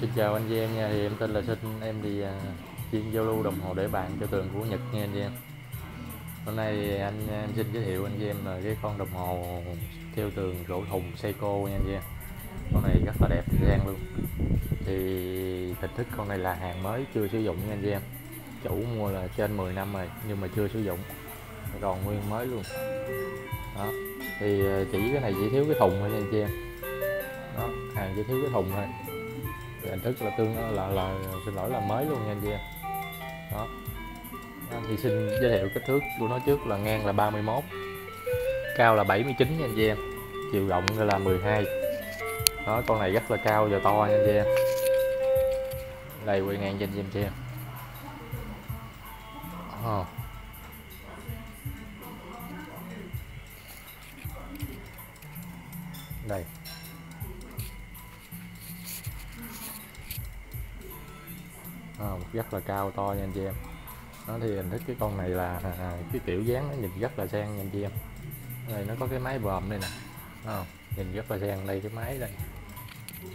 Xin chào anh chị em nha, thì em tên là Sinh, em thì chuyên giao lưu đồng hồ để bàn cho tường của Nhật nha anh chị em. Hôm nay thì em xin giới thiệu anh chị em là cái con đồng hồ theo tường gỗ thùng Seiko nha anh chị em. Con này rất là đẹp sang luôn. Thì hình thức con này là hàng mới chưa sử dụng nha anh chị em. Chủ mua là trên 10 năm rồi nhưng mà chưa sử dụng, còn nguyên mới luôn. Đó. Thì chỉ cái này chỉ thiếu cái thùng thôi nha anh chị em. Đó, hàng chỉ thiếu cái thùng thôi. Hình thức là xin lỗi là mới luôn nha anh chị em. Đó. Thì xin giới thiệu kích thước của nó trước là ngang là 31, cao là 79 nha anh chị em, chiều rộng là 12. Đó, con này rất là cao và to nha anh chị em. Đây quay ngang cho anh chị em. Đây. Rất là cao to nha anh chị em. Nó thì hình thức cái con này là cái kiểu dáng nó nhìn rất là sang nha anh chị em. Đây nó có cái máy vòm đây nè, nhìn rất là sang. Đây cái máy đây,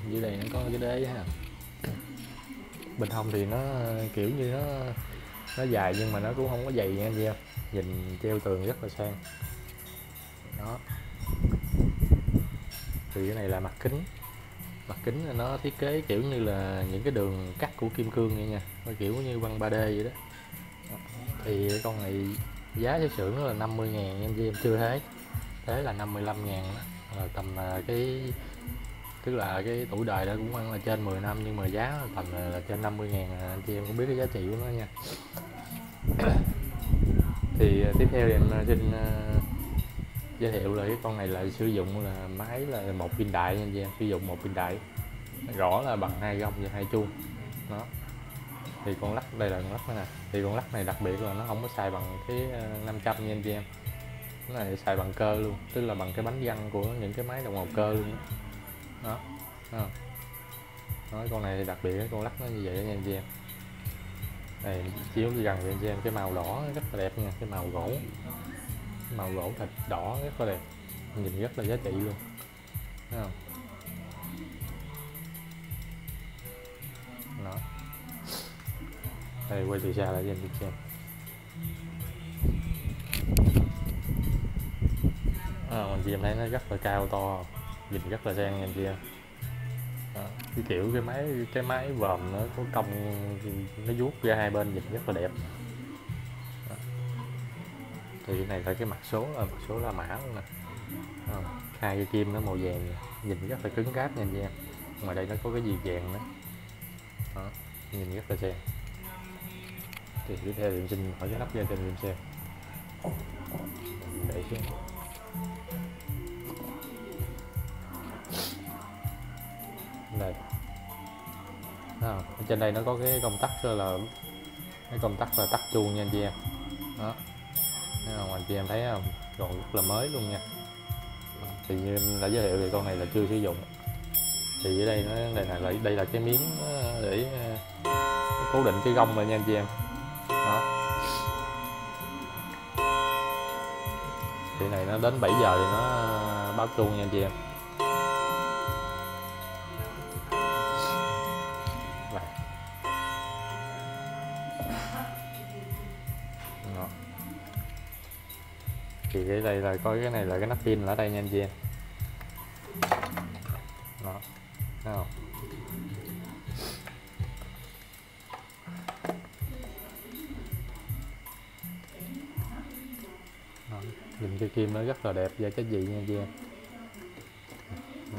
dưới đây nó có cái đế ha. Bên hông thì nó kiểu như nó dài nhưng mà nó cũng không có dày nha anh chị em. Nhìn treo tường rất là sang. Đó. Thì cái này là mặt kính. Mặt kính nó thiết kế kiểu như là những cái đường cắt của kim cương vậy nha, nó kiểu như băng 3D vậy đó. Thì con này giá theo xưởng là 50.000 anh chị em, chưa thế. Thế là 55.000 đó. Tầm cái tức là cái tuổi đời đó cũng khoảng là trên 10 năm nhưng mà giá tầm là trên 50.000, anh chị em cũng biết cái giá trị của nó nha. Thì tiếp theo thì em xin giới thiệu là cái con này là sử dụng là máy là một pin đại nha anh chị em, sử dụng một pin đại, rõ là bằng hai gông và hai chuông. Đó. Thì con lắc đây là con lắc này nè. Thì con lắc này đặc biệt là nó không có xài bằng cái 500 nha anh chị em. Cái này xài bằng cơ luôn, tức là bằng cái bánh răng của những cái máy đồng hồ cơ luôn đó. Đó. Đó. Đó, con này đặc biệt cái con lắc nó như vậy nha anh chị em. Này chiếu gần cho anh chị em, cái màu đỏ rất là đẹp nha, cái màu gỗ. Màu gỗ thịt đỏ rất là đẹp, nhìn rất là giá trị luôn. Thấy không? Đó. Đây quay từ xa lại cho anh chị xem. Anh chị em thấy nó rất là cao to, nhìn rất là sang nha anh chị em. Cái kiểu cái máy vòm nó có cong, nó vuốt ra hai bên nhìn rất là đẹp. Thì cái này là cái mặt số là mã luôn nè. Hai cái kim nó màu vàng, nhìn rất là cứng cáp nha anh em. Mà đây nó có cái gì vàng nữa. Đó, nhìn rất là sang. Thì tiếp theo thì xin hỏi cái nắp ra cho anh em xem. Để xuống. Đây. Ở trên đây nó có cái công tắc là tắt chuông nha anh em. Đó. Anh chị em thấy không, còn rất là mới luôn nha. Thì như em đã giới thiệu thì con này là chưa sử dụng. Thì ở đây nó đây là cái miếng để cố định cái gông lại nha anh chị em. Đó. Thì này nó đến 7 giờ thì nó báo chuông nha anh chị em. Thì cái đây là coi cái này là cái nắp pin ở đây nha anh chị em. Đó. Thấy không? Đó. Nhìn cái kim nó rất là đẹp và cái gì nha anh chị em.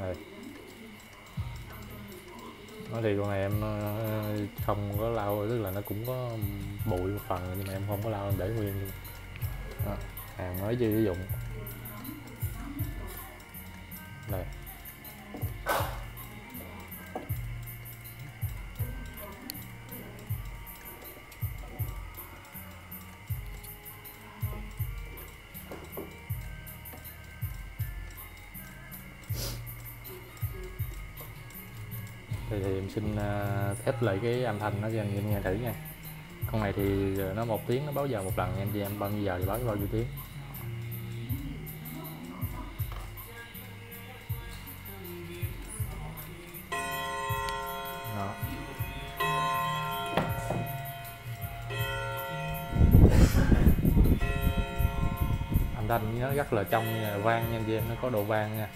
Đây. Nói thì con này em không có lau, tức là nó cũng có bụi một phần nhưng mà em không có lau, em để nguyên luôn. Đó. Hàng mới chưa sử dụng. Thì em xin test lại cái âm thanh nó cho anh em nghe thử nha. Con này thì nó một tiếng nó báo giờ một lần nha anh chị em, bao nhiêu giờ thì báo bao nhiêu tiếng. Đó. Âm thanh nó rất là trong vang nha anh chị em, nó có độ vang nha.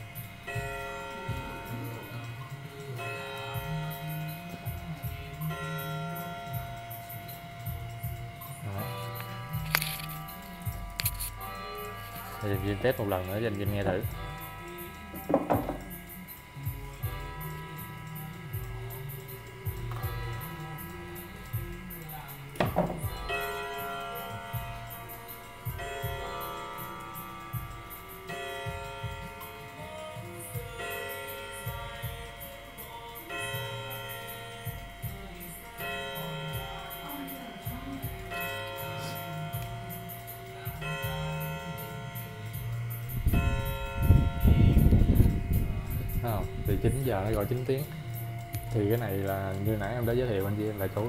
Thì em test một lần nữa cho anh nghe thử. Thì 9 giờ nó gọi 9 tiếng. Thì cái này là như nãy em đã giới thiệu anh chị em là chỗ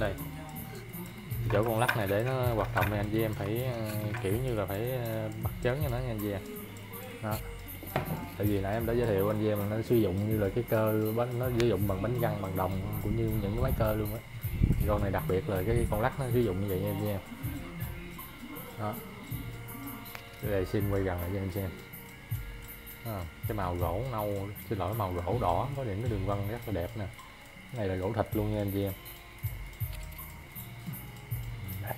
đây, chỗ con lắc này để nó hoạt động thì anh chị em phải kiểu như là phải bật chớn cho nó nha anh chị em. Đó, tại vì nãy em đã giới thiệu anh chị em là nó sử dụng như là cái cơ bánh, nó sử dụng bằng bánh găng bằng đồng cũng như những cái máy cơ luôn á. Con này đặc biệt là cái con lắc nó sử dụng như vậy nha anh chị em. Đó, đây xin quay gần lại cho em xem. À, cái màu gỗ nâu, xin lỗi màu gỗ đỏ có những cái đường vân rất là đẹp nè. Cái này là gỗ thịt luôn nha anh chị em. Đây.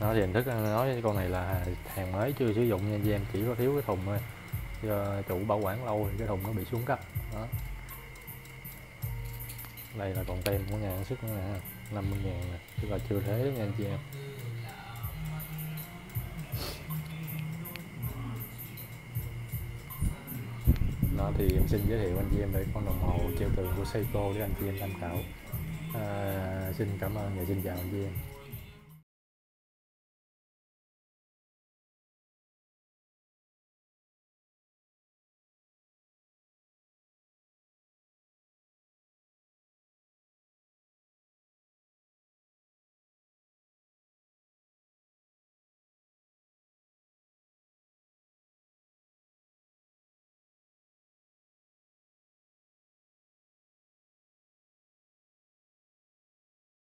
Nó thì hình thức nói với con này là hàng mới chưa sử dụng nha anh chị em, chỉ có thiếu cái thùng thôi. Do chủ bảo quản lâu thì cái thùng nó bị xuống cấp. Đó. Đây là còn tem của nhà sản xuất nữa nè, 50.000 nè, chứ là chưa thế nha anh chị em. Đó thì em xin giới thiệu anh chị em về con đồng hồ treo tường của Seiko để anh chị em tham khảo. Xin cảm ơn và xin chào anh chị em.